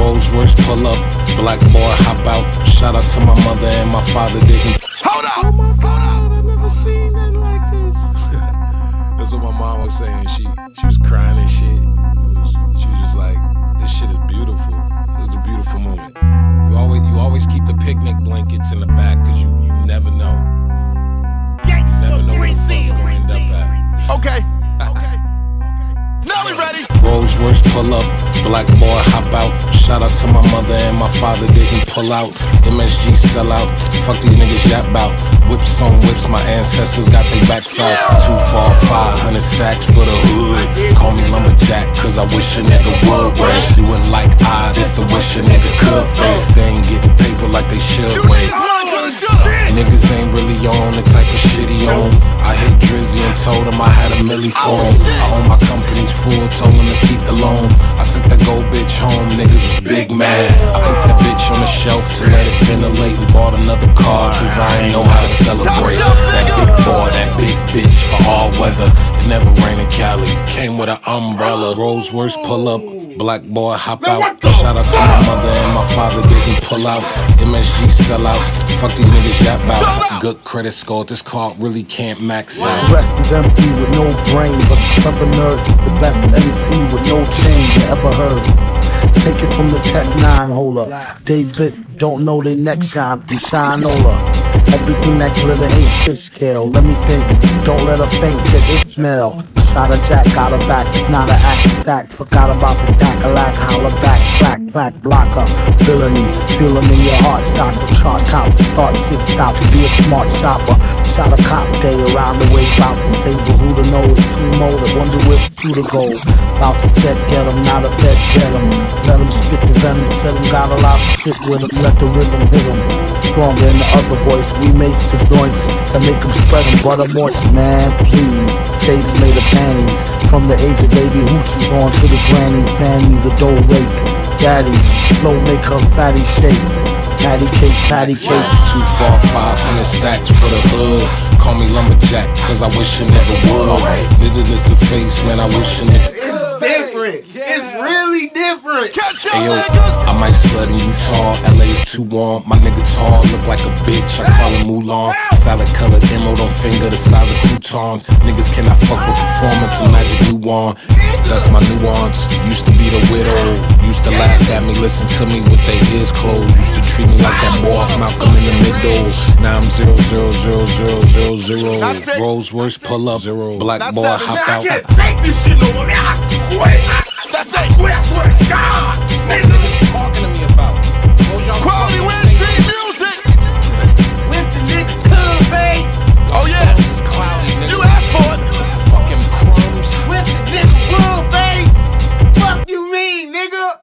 Rolls Royce pull up, black boy hop out. Shout out to my mother and my father didn't. Hold up! Oh my God, I never seen nothing like this. That's what my mom was saying. She was crying and shit. She was just like, this shit is beautiful. It's a beautiful moment. You always keep the picnic blankets in the back because you never know. You never know where the fuck you're gonna end up at. Okay. Okay. Now we ready. Rolls Royce pull up, black boy hop out. Shout out to my mother and my father didn't pull out. MSG sell out, fuck these niggas yap out. Whips on whips, my ancestors got their backs out. 2, 4, 500 stacks for the hood. Call me Lumberjack, cause I wish a nigga would race. You ain't like I, this the wish a nigga could face. They ain't getting paper like they should race. Niggas ain't really on the type of shit he on. I hit Drizzy and told him I had a milli for him. I own my company's full, told him to keep the loan. I took that gold bitch home, niggas was big mad. I put that bitch on the shelf to let it ventilate and bought another car, cause I ain't know how to celebrate. That big boy, that big bitch for all weather. It never rained in Cali, came with an umbrella. Rolls Royce pull up, black boy hop out. Shout out to my mother and my father didn't pull out. MSG sell out, fuck these niggas yap out. Good credit score, this card really can't max out. The rest is empty with no brain, but another nerd is the best MC with no change you ever heard. Take it from the Tech-9 holder. David don't know they next time, they shine over. Everything that glitter ain't fish scale. Let me think, don't let her faint, get it smell. Shot a jack, got her back, it's not an act stack. Forgot about the dack-a-lack, holler back, crack, black, blocker, villainy. Feel them in your heart, shot the chart top, start shit, stop, be a smart shopper. Shot a cop day around the way, bout to say, but who to know is too molded. Wonder if true to gold. Bout to check, get him, not a bet, get him. Let him spit the venom, tell him got a lot of shit with him, let the rhythm hit him. Stronger than the other voice, we mace the joints and make them spread them, buttermore. Man, please, Jay's made of panties. From the age of baby hoochies on to the grannies. Mammy, the dough rake. Daddy, slow make her fatty shake. Patty cake, patty cake. 2, 4, 500 stacks for the hood. Call me Lumberjack, cause I wish a nigga would. Nigga is the face, man, I wish a nigga. It's different, it's really different. Catch your niggas! I might slut in Utah, LA's too warm. My nigga tall, look like a bitch, I call him Mulan. Solid colored emerald on finger, the size of croutons. Niggas cannot fuck with performance, a magic nuance. That's my nuance, used to be the widow. Used to laugh at me, listen to me with their ears closed. Used to treat me like that boy Malcolm in the middle. Now I'm 0, 0, 0, 0, 0, 0. Rolls Royce pull up, black boy hop out. I can't take this shit no more, I quit. That's it, I swear to God.